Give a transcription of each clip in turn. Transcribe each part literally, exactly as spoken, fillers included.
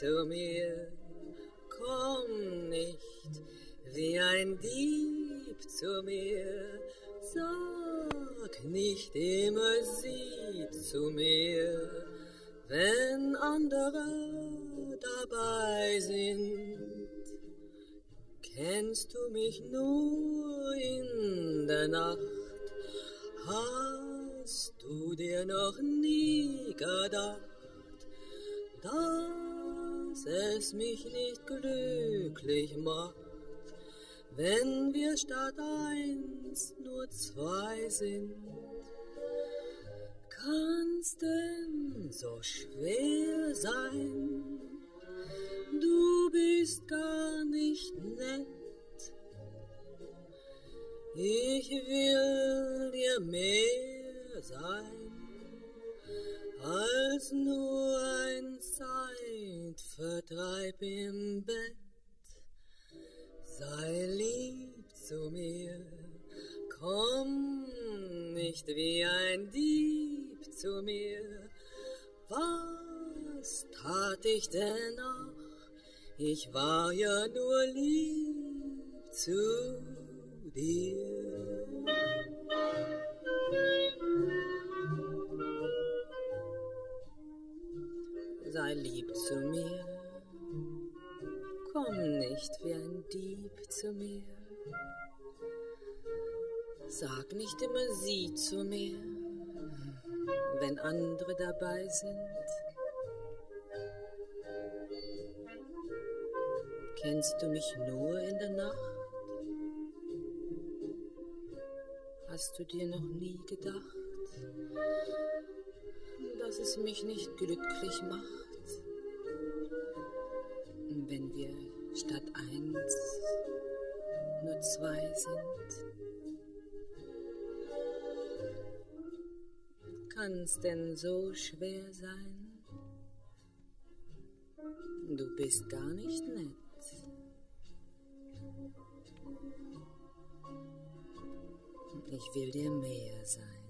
zu mir, komm nicht wie ein Dieb zu mir, sag nicht immer sie zu mir, wenn andere dabei sind. Kennst du mich nur in der Nacht, hast du dir noch nie gedacht, dass es mich nicht glücklich macht, wenn wir statt eins nur zwei sind? Kann's denn so schwer sein? Du bist gar nicht nett. Ich will dir mehr sein als nur ein Zeitvertreib im Bett. Sei lieb zu mir, komm nicht wie ein Dieb zu mir. Was tat ich denn auch? Ich war ja nur lieb zu dir. Sei lieb zu mir, komm nicht wie ein Dieb zu mir. Sag nicht immer sie zu mir, wenn andere dabei sind. Kennst du mich nur in der Nacht? Hast du dir noch nie gedacht, dass es mich nicht glücklich macht, wenn wir statt eins nur zwei sind? Kann's denn so schwer sein? Du bist gar nicht nett. Ich will dir mehr sein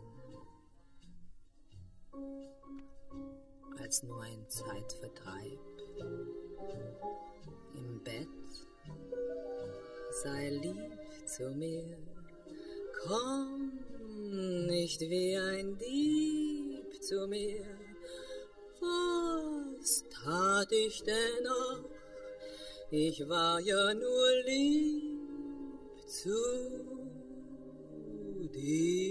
als nur ein Zeitvertreib im Bett. Sei lieb zu mir, komm nicht wie ein Dieb zu mir. Was tat ich denn auch? Ich war ja nur lieb zu dir.